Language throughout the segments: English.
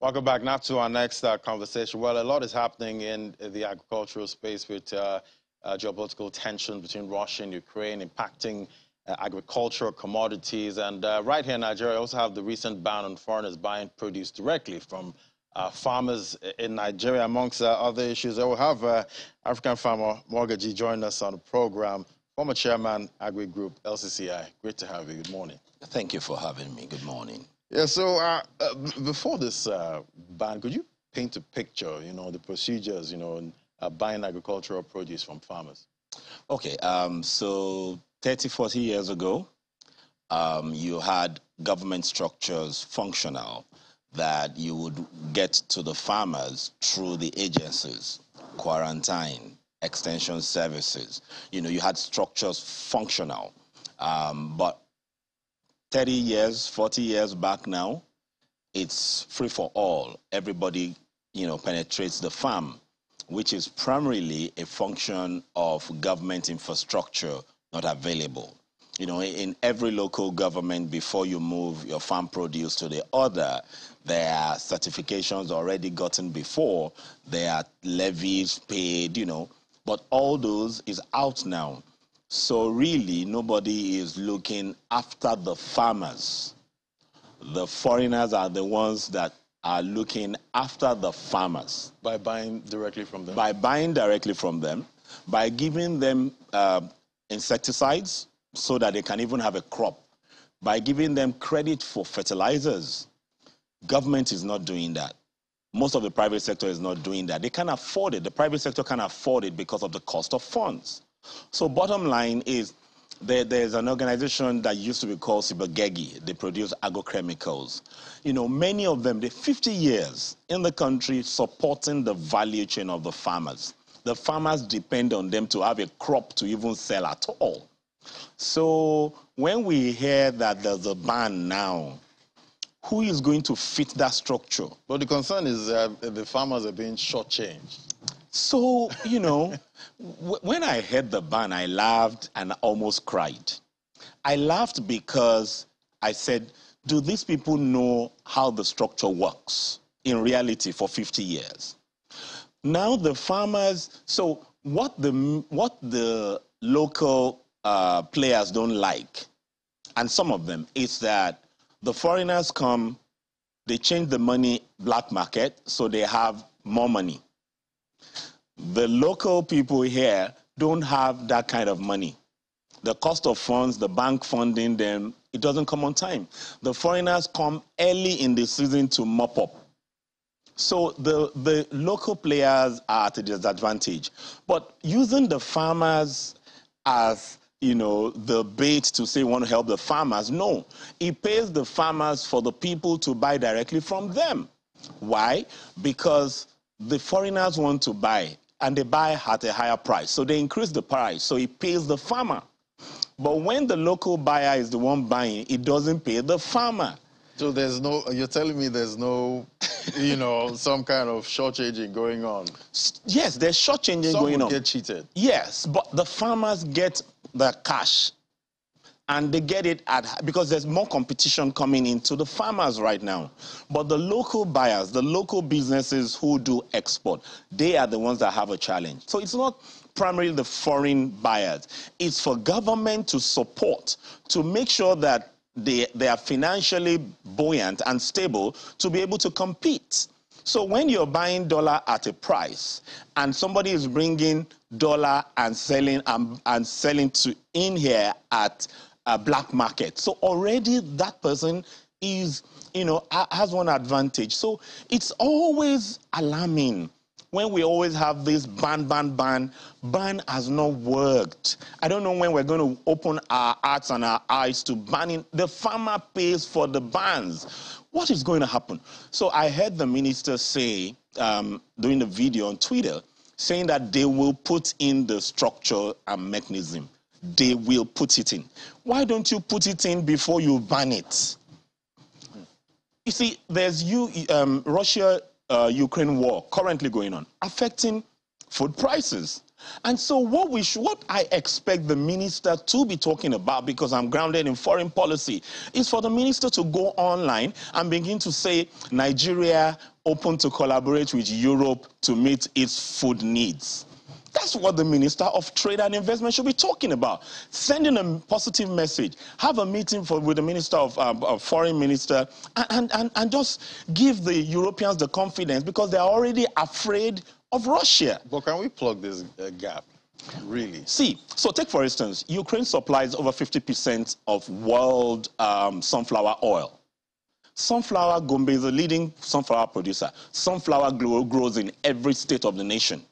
Welcome back now to our next conversation. Well, a lot is happening in the agricultural space with geopolitical tension between Russia and Ukraine impacting agricultural commodities. And right here in Nigeria, we also have the recent ban on foreigners buying produce directly from farmers in Nigeria. Amongst other issues, we'll have African farmer Mogaji join us on the program, former chairman, Agri Group, LCCI. Great to have you. Good morning. Thank you for having me. Good morning. Yeah, so before this ban, could you paint a picture, you know, the procedures, you know, in, buying agricultural produce from farmers? Okay, so 30, 40 years ago, you had government structures functional that you would get to the farmers through the agencies, quarantine, extension services. You know, you had structures functional, but 30 years, 40 years back now, it's free for all. Everybody, you know, penetrates the farm, which is primarily a function of government infrastructure not available. You know, in every local government, before you move your farm produce to the other, there are certifications already gotten before, there are levies paid, you know, but all those is out now. So really, nobody is looking after the farmers. The foreigners are the ones that are looking after the farmers. By buying directly from them? By buying directly from them, by giving them insecticides so that they can even have a crop, by giving them credit for fertilizers. Government is not doing that. Most of the private sector is not doing that. They can't afford it. The private sector can't afford it because of the cost of funds. So bottom line is there's an organization that used to be called Sibagegi. They produce agrochemicals. You know, many of them, they're 50 years in the country supporting the value chain of the farmers. The farmers depend on them to have a crop to even sell at all. So when we hear that there's a ban now, who is going to fit that structure? Well, the concern is the farmers are being shortchanged. So, you know, when I heard the ban, I laughed and almost cried. I laughed because I said, do these people know how the structure works in reality for 50 years? Now the farmers, so what the local players don't like, and some of them, is that the foreigners come, they change the money black market, so they have more money. The local people here don't have that kind of money. The cost of funds, the bank funding them, it doesn't come on time. The foreigners come early in the season to mop up. So the local players are at a disadvantage. But using the farmers as, you know, the bait to say we want to help the farmers, no. It pays the farmers for the people to buy directly from them. Why? Because the foreigners want to buy, and they buy at a higher price. So they increase the price, so it pays the farmer. But when the local buyer is the one buying, it doesn't pay the farmer. So there's no, you're telling me there's no, you know, some kind of shortchanging going on? Yes, there's shortchanging going on. Some get cheated. Yes, but the farmers get the cash. And they get it at, because there's more competition coming into the farmers right now. But the local buyers, the local businesses who do export, they are the ones that have a challenge. So it's not primarily the foreign buyers. It's for government to support, to make sure that they are financially buoyant and stable to be able to compete. So when you're buying dollar at a price and somebody is bringing dollar and selling, to in here at a black market. So already that person is, you know, has one advantage. So it's always alarming when we always have this ban, ban, ban. Ban has not worked. I don't know when we're going to open our hearts and our eyes to banning. The farmer pays for the bans. What is going to happen? So I heard the minister say during the video on Twitter saying that they will put in the structure and mechanism. They will put it in. Why don't you put it in before you ban it? You see, there's Russia-Ukraine war currently going on, affecting food prices. And so what I expect the minister to be talking about, because I'm grounded in foreign policy, is for the minister to go online and begin to say, Nigeria open to collaborate with Europe to meet its food needs. That's what the Minister of Trade and Investment should be talking about. Sending a positive message. Have a meeting with the Minister of Foreign Minister and just give the Europeans the confidence, because they are already afraid of Russia. But can we plug this gap, really? See, so take for instance, Ukraine supplies over 50% of world sunflower oil. Sunflower, Gombe is the leading sunflower producer. Sunflower grows in every state of the nation.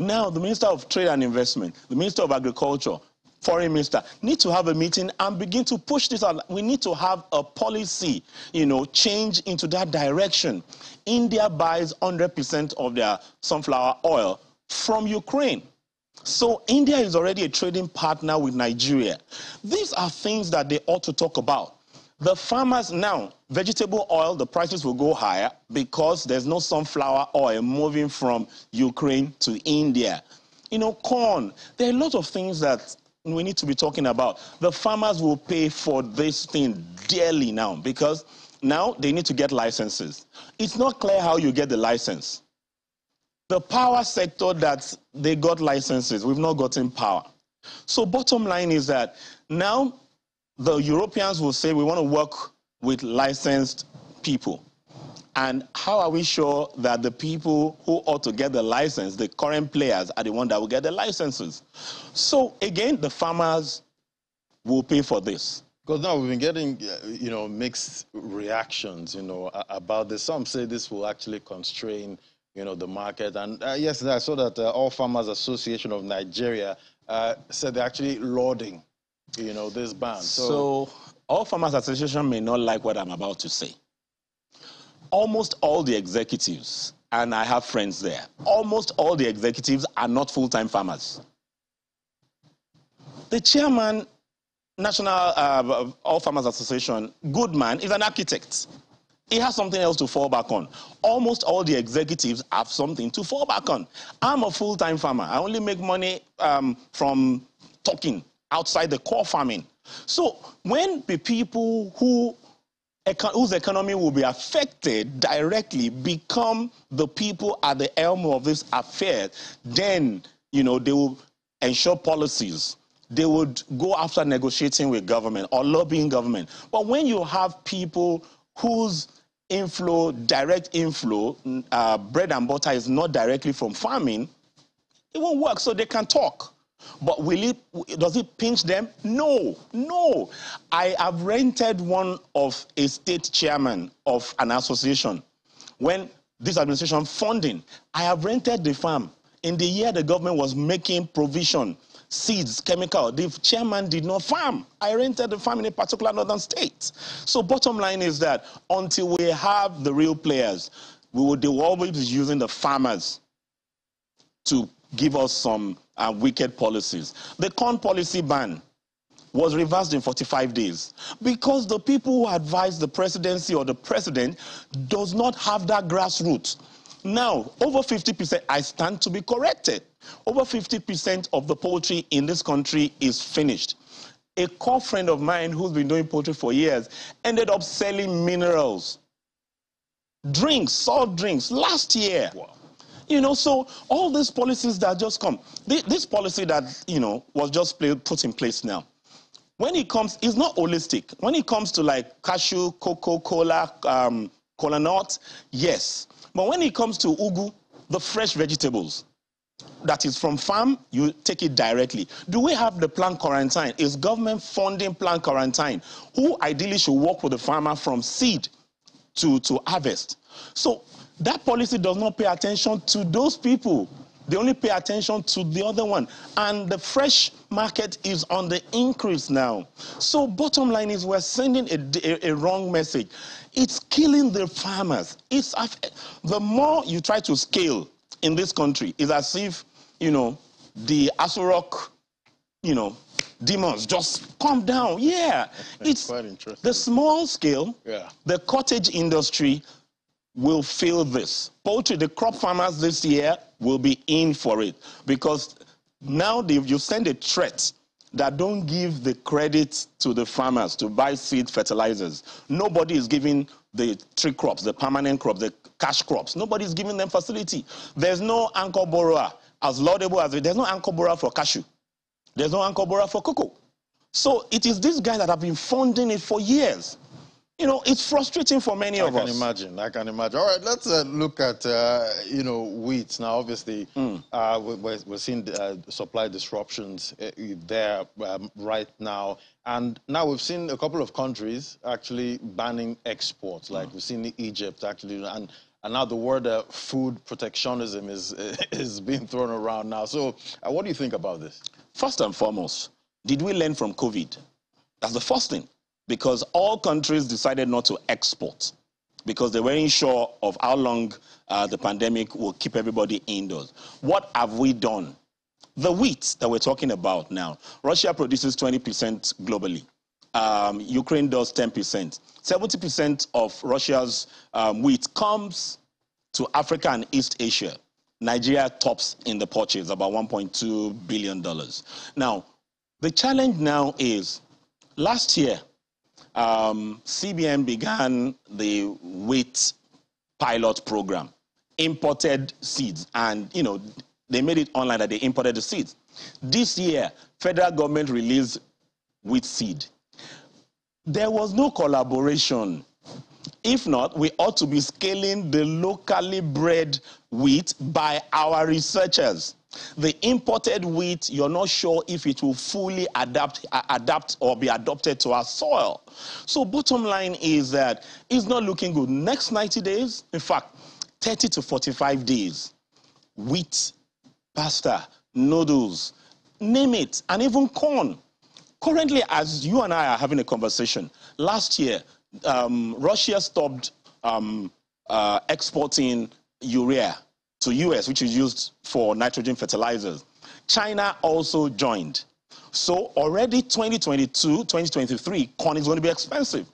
Now, the Minister of Trade and Investment, the Minister of Agriculture, Foreign Minister, need to have a meeting and begin to push this out. We need to have a policy, you know, change into that direction. India buys 100% of their sunflower oil from Ukraine. So India is already a trading partner with Nigeria. These are things that they ought to talk about. The farmers now, vegetable oil, the prices will go higher because there's no sunflower oil moving from Ukraine to India. You know, corn, there are a lot of things that we need to be talking about. The farmers will pay for this thing dearly now, because now they need to get licenses. It's not clear how you get the license. The power sector, that they got licenses, we've not gotten power. So bottom line is that now, the Europeans will say, we want to work with licensed people. And how are we sure that the people who ought to get the license, the current players, are the ones that will get the licenses? So again, the farmers will pay for this. Because now we've been getting, you know, mixed reactions, you know, about this. Some say this will actually constrain, you know, the market. And yesterday I saw that All Farmers Association of Nigeria said they're actually lauding, you know, this ban. So All Farmers Association may not like what I'm about to say. Almost all the executives, and I have friends there, almost all the executives are not full-time farmers. The chairman, National All Farmers Association, Goodman, is an architect. He has something else to fall back on. Almost all the executives have something to fall back on. I'm a full-time farmer. I only make money from talking outside the core farming. So when the people whose economy will be affected directly become the people at the helm of this affair, then, you know, they will ensure policies. They would go after negotiating with government or lobbying government. But when you have people whose inflow, direct inflow, bread and butter is not directly from farming, it won't work. So they can talk. But does it pinch them? No, no. I have rented one of a state chairman of an association. When this administration funding, I have rented the farm. In the year the government was making provision, seeds, chemical, the chairman did not farm. I rented the farm in a particular northern state. So bottom line is that until we have the real players, they will always be using the farmers to give us some wicked policies. The corn policy ban was reversed in 45 days because the people who advise the presidency or the president does not have that grassroots. Now, over 50%, I stand to be corrected, over 50% of the poultry in this country is finished. A core friend of mine who's been doing poultry for years ended up selling minerals, drinks, salt drinks last year. Wow. You know, so all these policies that just come, this policy that, you know, was just put in place now, when it comes, it's not holistic. When it comes to like cashew, cocoa, cola, cola nut, yes. But when it comes to ugu, the fresh vegetables that is from farm, you take it directly. Do we have the plant quarantine? Is government funding plant quarantine? Who ideally should work with the farmer from seed to harvest? So that policy does not pay attention to those people. They only pay attention to the other one. And the fresh market is on the increase now. So bottom line is we're sending a wrong message. It's killing the farmers. The more you try to scale in this country, it's as if, you know, the Asurok, you know, demons just calm down. Yeah. It's quite interesting. The small scale, yeah. The cottage industry will feel this. Poultry, the crop farmers this year will be in for it because Now you've sent a threat that don't give the credit to the farmers to buy seed fertilizers. Nobody is giving the tree crops, the permanent crops, the cash crops. Nobody's giving them facility. There's no anchor borrower, as laudable as it. There's no anchor borrower for cashew. There's no anchor borrower for cocoa. So it is these guys that have been funding it for years. You know, it's frustrating for many of us. I can imagine. I can imagine. All right, let's look at, you know, wheat. Now, obviously, we're seeing supply disruptions there right now. And now we've seen a couple of countries actually banning exports. Like we've seen Egypt actually, and now the word food protectionism is being thrown around now. So what do you think about this? First and foremost, did we learn from COVID? That's the first thing. Because all countries decided not to export because they weren't sure of how long the pandemic will keep everybody indoors. What have we done? The wheat that we're talking about now, Russia produces 20% globally. Ukraine does 10%. 70% of Russia's wheat comes to Africa and East Asia. Nigeria tops in the purchase, about $1.2 billion. Now, the challenge now is last year, CBN began the wheat pilot program, imported seeds, and, you know, they made it online that they imported the seeds. This year, federal government released wheat seed. There was no collaboration. If not, we ought to be scaling the locally bred wheat by our researchers. The imported wheat, you're not sure if it will fully adapt or be adopted to our soil. So bottom line is that it's not looking good. Next 90 days, in fact, 30 to 45 days, wheat, pasta, noodles, name it, and even corn. Currently, as you and I are having a conversation, last year, Russia stopped exporting urea to US, which is used for nitrogen fertilizers. China also joined. So already 2022, 2023, corn is going to be expensive.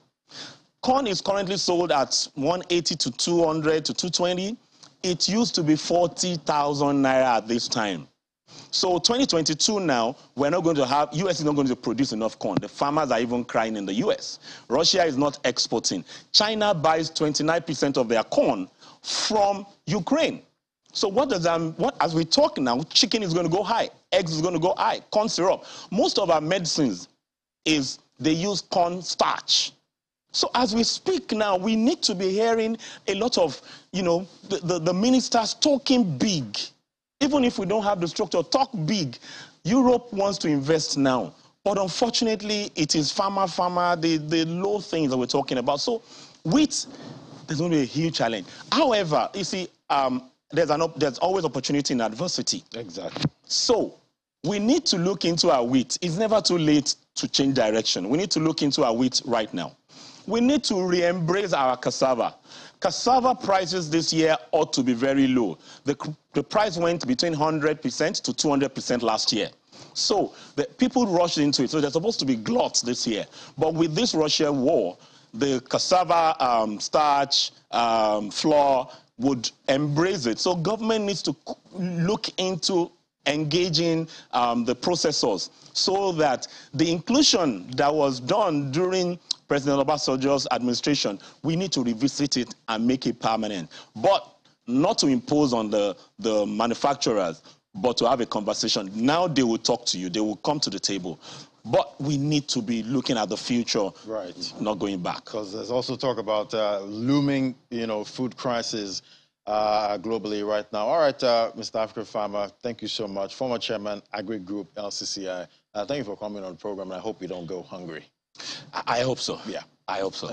Corn is currently sold at 180 to 200 to 220. It used to be 40,000 naira at this time. So 2022 now, we're not going to have, US is not going to produce enough corn. The farmers are even crying in the US. Russia is not exporting. China buys 29% of their corn from Ukraine. So what does that, as we talk now, chicken is going to go high, eggs is going to go high, corn syrup. Most of our medicines is they use corn starch. So as we speak now, we need to be hearing a lot of, you know, the ministers talking big. Even if we don't have the structure, talk big. Europe wants to invest now. But unfortunately, it is farmer, the low things that we're talking about. So wheat, there's going to be a huge challenge. However, you see, there's always opportunity in adversity. Exactly. So we need to look into our wheat. It's never too late to change direction. We need to look into our wheat right now. We need to re-embrace our cassava. Cassava prices this year ought to be very low. The price went between 100% to 200% last year. So the people rushed into it. So they're supposed to be gluts this year. But with this Russia war, the cassava starch, flour, would embrace it. So government needs to look into engaging the processors so that the inclusion that was done during President Obasanjo's administration, we need to revisit it and make it permanent. But not to impose on the manufacturers, but to have a conversation. Now they will talk to you. They will come to the table. But we need to be looking at the future, right? Not going back. Because there's also talk about looming, you know, food crisis globally right now. All right, Mr. African Farmer, thank you so much. Former Chairman, Agri Group, LCCI. Thank you for coming on the program, and I hope you don't go hungry. I hope so. Yeah, I hope so.